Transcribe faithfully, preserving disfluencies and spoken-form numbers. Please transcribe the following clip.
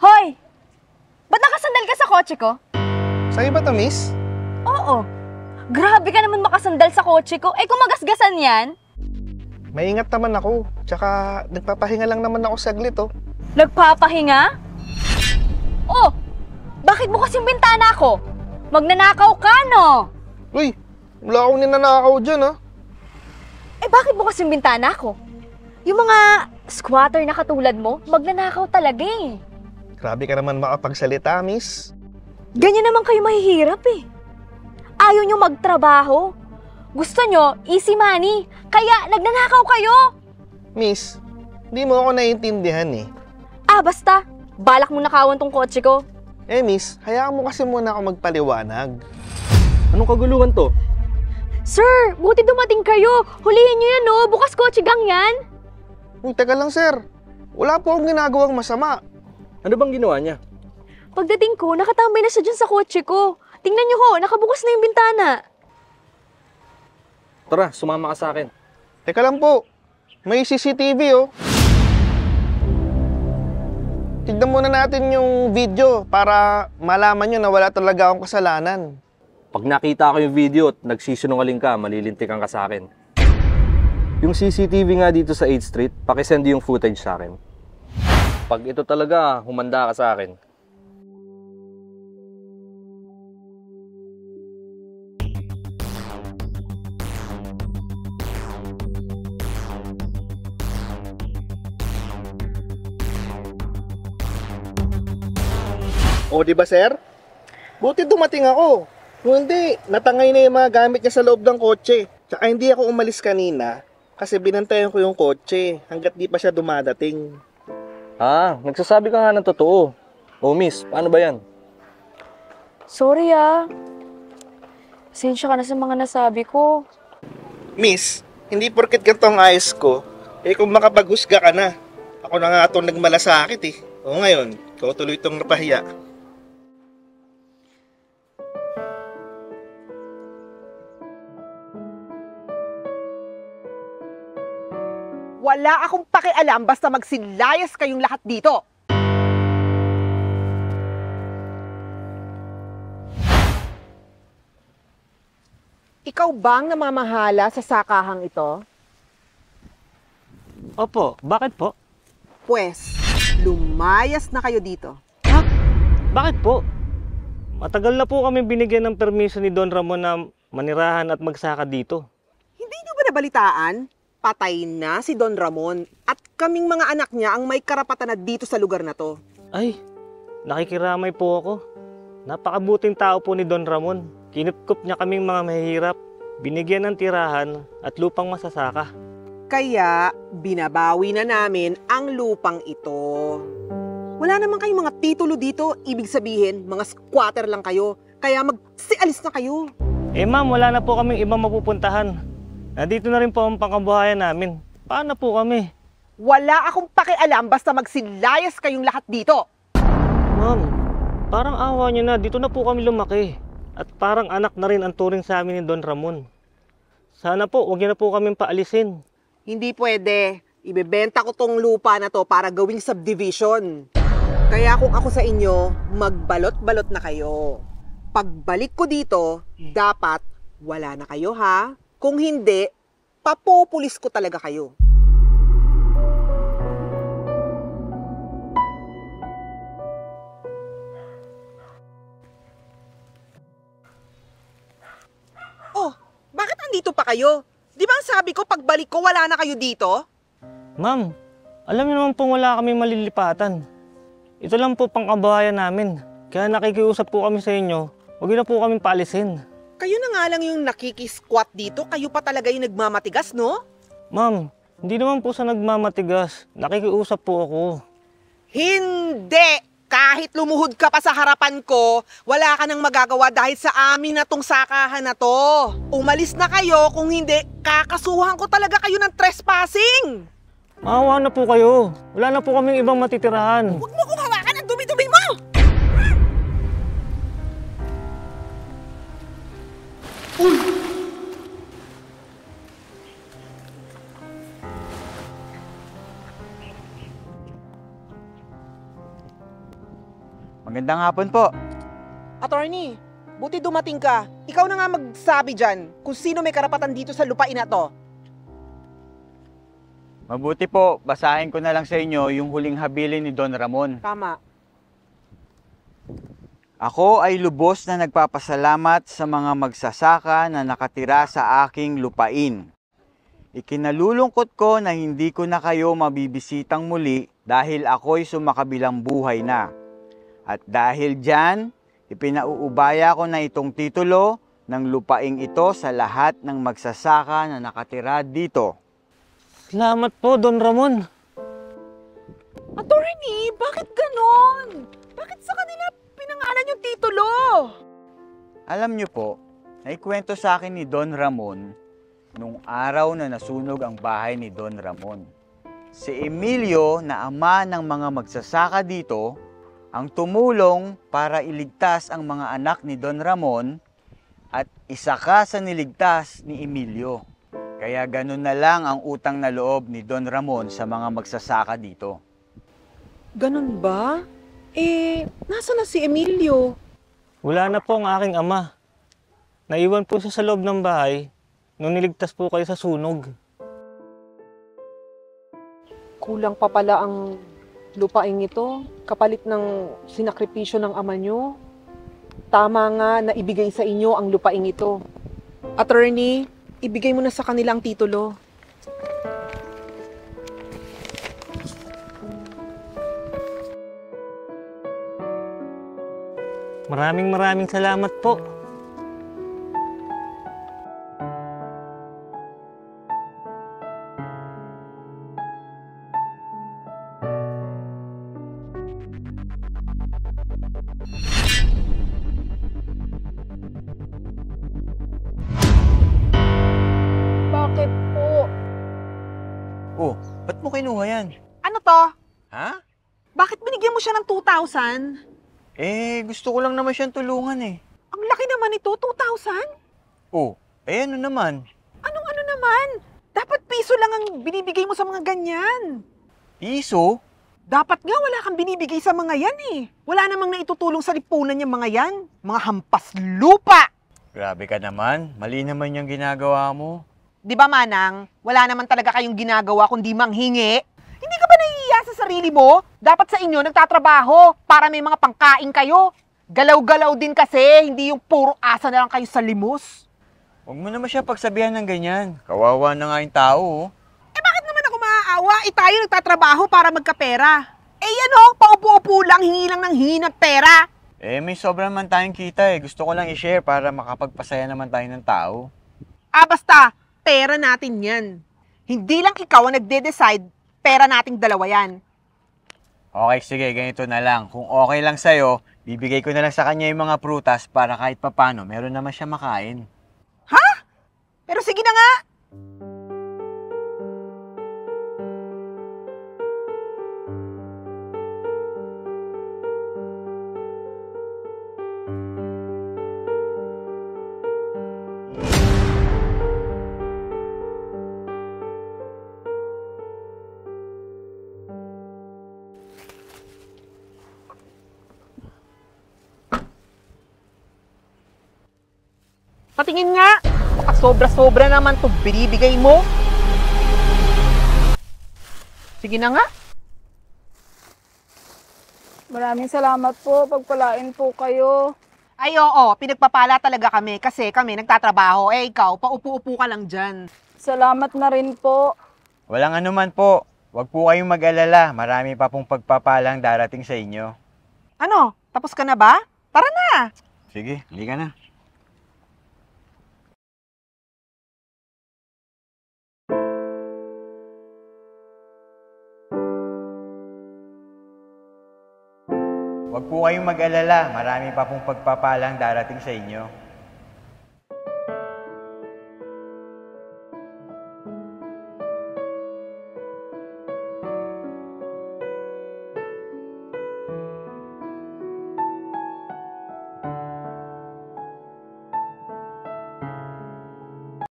Hoy! Ba't nakasandal ka sa kotse ko? Sa'yo ba ito, miss? Oo. Grabe ka naman makasandal sa kotse ko. Eh, kumagasgasan yan. Maingat naman ako. Tsaka, nagpapahinga lang naman ako saglit, oh. Nagpapahinga? Oh! Bakit bukas yung bintana ko? Magnanakaw ka, no? Uy! Wala akong ninanakaw dyan, ha? Eh, bakit bukas yung bintana ko? Yung mga squatter na katulad mo, magnanakaw talaga, eh. Grabe ka naman makapagsalita, miss. Ganyan naman kayo mahihirap, eh. Ayaw nyo magtrabaho. Gusto nyo easy money, kaya nagnanakaw kayo. Miss, hindi mo ako naiintindihan, eh. Ah, basta. Balak mo nakawan tong kotse ko. Eh, miss, hayaan mo kasi muna ako magpaliwanag. Anong kaguluhan to? Sir, buti dumating kayo. Hulihin nyo yan, no? Bukas kotse gang yan. Yung teka lang, sir. Wala po akong ginagawang masama. Ano bang ginawa niya? Pagdating ko, nakatambay na siya dyan sa kotse ko. Tingnan niyo ko, nakabukas na yung bintana. Tara, sumama ka sa akin. Teka lang po, may C C T V, oh. Tignan muna natin yung video para malaman niyo na wala talaga akong kasalanan. Pag nakita ko yung video at nagsisinungaling ka, malilintikan ka sa akin. Yung C C T V nga dito sa eighth street, pakisend yung footage sa akin. Pag ito talaga, humanda ka sa akin. O, di ba, sir? Buti dumating ako. Kung hindi, natangay na yung mga gamit niya sa loob ng kotse. Tsaka hindi ako umalis kanina kasi binantayan ko yung kotse hanggat di pa siya dumadating. Ah, nagsasabi ka nga ng totoo. Oh, miss, paano ba yan? Sorry, ah. Pasensya ka na sa mga nasabi ko. Miss, hindi porket ganito ang ayos ko, eh kung makapaghusga ka na. Ako na nga itong nagmalasakit, eh. O ngayon, ikaw tuloy itong napahiya. Wala akong pakialam basta magsilayas kayong lahat dito. Ikaw bang namamahala sa sakahang ito? Opo, bakit po? Pwes, lumayas na kayo dito. Ha? Bakit po? Matagal na po kami binigyan ng permiso ni Don Ramon na manirahan at magsaka dito. Hindi niyo ba nabalitaan? Patay na si Don Ramon at kaming mga anak niya ang may karapatan na dito sa lugar na to. Ay, nakikiramay po ako. Napakabuting tao po ni Don Ramon. Kinupkup niya kaming mga mahihirap, binigyan ng tirahan at lupang masasaka. Kaya binabawi na namin ang lupang ito. Wala naman kayong mga titulo dito, ibig sabihin mga squatter lang kayo. Kaya magsialis na kayo. Eh ma'am, wala na po kaming ibang mapupuntahan. Nandito na rin po ang pangkabuhayan namin. Paano po kami? Wala akong pakialam basta magsilayas kayong lahat dito. Ma'am, parang awa niyo na. Dito na po kami lumaki. At parang anak na rin ang turing sa amin ni Don Ramon. Sana po, huwag niyo na po kaming paalisin. Hindi pwede. Ibebenta ko tong lupa na to para gawing subdivision. Kaya kung ako sa inyo, magbalot-balot na kayo. Pagbalik ko dito, dapat wala na kayo, ha? Kung hindi, papopulis ko talaga kayo. Oh, bakit andito pa kayo? Di ba ang sabi ko pagbalik ko wala na kayo dito? Ma'am, alam niyo naman pong wala kami malilipatan. Ito lang po pangkabahayan namin. Kaya nakikiusap po kami sa inyo, huwag niyo na po kami paalisin. Kayo na nga lang yung nakikisquat dito, kayo pa talaga yung nagmamatigas, no? Ma'am, hindi naman po sa nagmamatigas. Nakikiusap po ako. Hindi! Kahit lumuhod ka pa sa harapan ko, wala ka nang magagawa dahil sa amin na tong sakahan na to. Umalis na kayo, kung hindi, kakasuhan ko talaga kayo ng trespassing! Maawa na po kayo. Wala na po kaming ibang matitirahan. Huwag mo kong hawakan ang dumi-dumi mo! Uy! Magandang hapon po. Attorney, buti dumating ka. Ikaw na nga magsabi dyan kung sino may karapatan dito sa lupain na to. Mabuti po, basahin ko na lang sa inyo yung huling habilin ni Don Ramon. Tama. Ako ay lubos na nagpapasalamat sa mga magsasaka na nakatira sa aking lupain. Ikinalulungkot ko na hindi ko na kayo mabibisitang muli dahil ako'y sumakabilang buhay na. At dahil dyan, ipinauubaya ko na itong titulo ng lupaing ito sa lahat ng magsasaka na nakatira dito. Salamat po, Don Ramon. Attorney, bakit ganon? Bakit sa kanila pinangalan yung titulo? Alam niyo po, naikwento sa akin ni Don Ramon nung araw na nasunog ang bahay ni Don Ramon. Si Emilio, na ama ng mga magsasaka dito, ang tumulong para iligtas ang mga anak ni Don Ramon at isa ka sa niligtas ni Emilio. Kaya ganun na lang ang utang na loob ni Don Ramon sa mga magsasaka dito. Ganun ba? Eh, nasa na si Emilio? Wala na po ang aking ama. Naiwan po siya sa loob ng bahay nung niligtas po kayo sa sunog. Kulang pa pala ang lupain ito kapalit ng sinakripisyo ng ama nyo. Tama nga na ibigay sa inyo ang lupain ito. Attorney, ibigay mo na sa kanilang titulo. Maraming maraming salamat po. Bakit po? Oh, ba't mo kinuha yan? Ano to? Ha? Bakit binigyan mo siya ng two thousand? Eh, gusto ko lang naman siyang tulungan eh. Ang laki naman ito, two thousand? Oh, eh ano naman? Anong ano naman? Dapat piso lang ang binibigay mo sa mga ganyan. Piso? Dapat nga wala kang binibigay sa mga yan eh. Wala namang naitutulong sa lipunan niya mga yan. Mga hampas lupa! Grabe ka naman, mali naman yung ginagawa mo. Di ba Manang, wala naman talaga kayong ginagawa kundi manghingi. Hindi ka ba nahihiya sa sarili mo? Dapat sa inyo nagtatrabaho para may mga pangkain kayo. Galaw-galaw din kasi, hindi yung puro asa na lang kayo sa limos. Huwag mo naman siya pagsabihan ng ganyan. Kawawa na nga yung tao. Eh bakit naman ako maaawa? Eh tayo nagtatrabaho para magkapera. Eh ano, paupo-upo lang, hingi lang ng hingi ng pera. Eh may sobra naman tayong kita eh. Gusto ko lang i-share para makapagpasaya naman tayo ng tao. Ah basta, pera natin yan. Hindi lang ikaw ang nagde-decide. Pera nating dalawa yan. Okay, sige, ganito na lang. Kung okay lang sa'yo, bibigay ko na lang sa kanya yung mga prutas para kahit papano, meron naman siya makain. Ha? Pero sige na nga! Patingin nga, baka sobra-sobra naman ito binibigay mo. Sige na nga. Maraming salamat po, pagpalain po kayo. Ay oo, pinagpapala talaga kami kasi kami nagtatrabaho. Eh ikaw, paupo-upo ka lang dyan. Salamat na rin po. Walang anuman po, wag po kayong mag-alala. Marami pa pong pagpapalang darating sa inyo. Ano, tapos ka na ba? Tara na! Sige, hindi ka na. Huwag po kayong mag-alala, marami pa pong pagpapalang darating sa inyo.